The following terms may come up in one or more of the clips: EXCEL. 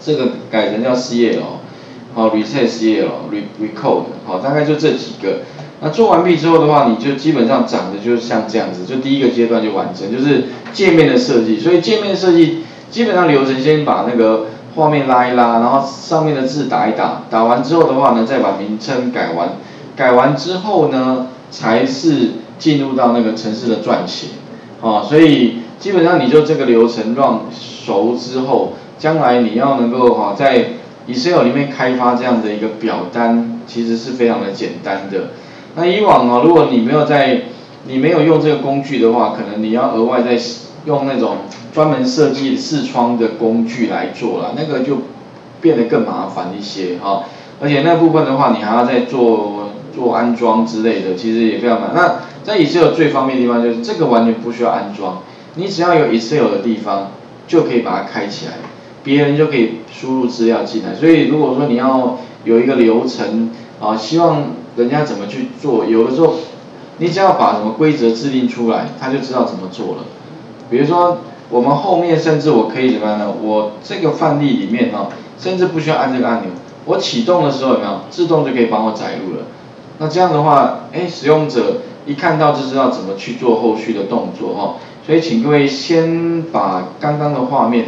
这个改成叫 CL， 好 ，reset CL，recode， 好，大概就这几个。那做完毕之后的话，你就基本上长得就像这样子，就第一个阶段就完成，就是界面的设计。所以界面设计基本上流程先把那个画面拉一拉，然后上面的字打一打，打完之后的话呢，再把名称改完，改完之后呢，才是进入到那个程式的撰写。啊，所以基本上你就这个流程让熟之后，将来你要能够在 Excel 里面开发这样的一个表单，其实是非常的简单的。那以往如果你没有用这个工具的话，可能你要额外再用那种专门设计视窗的工具来做了，那个就变得更麻烦一些哈。而且那部分的话，你还要再做安装之类的，其实也非常难。那在 Excel 最方便的地方就是这个完全不需要安装，你只要有 Excel 的地方就可以把它开起来，别人就可以输入资料进来。所以如果说你要有一个流程啊，希望人家怎么去做，有的时候你只要把什么规则制定出来，他就知道怎么做了。比如说我们后面甚至我可以怎么样呢？我这个范例里面哦，甚至不需要按这个按钮，我启动的时候有没有自动就可以帮我载入了？那这样的话，使用者一看到就知道怎么去做后续的动作哦。所以请各位先把刚刚的画面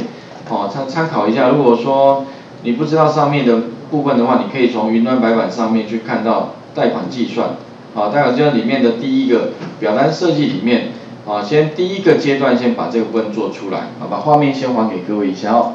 哦参考一下。如果说你不知道上面的部分的话，你可以从云端白板上面去看到贷款计算，啊，贷款计算里面的第一个表单设计里面。先第一个阶段，先把这个部分做出来，好吧？画面先还给各位一下哦。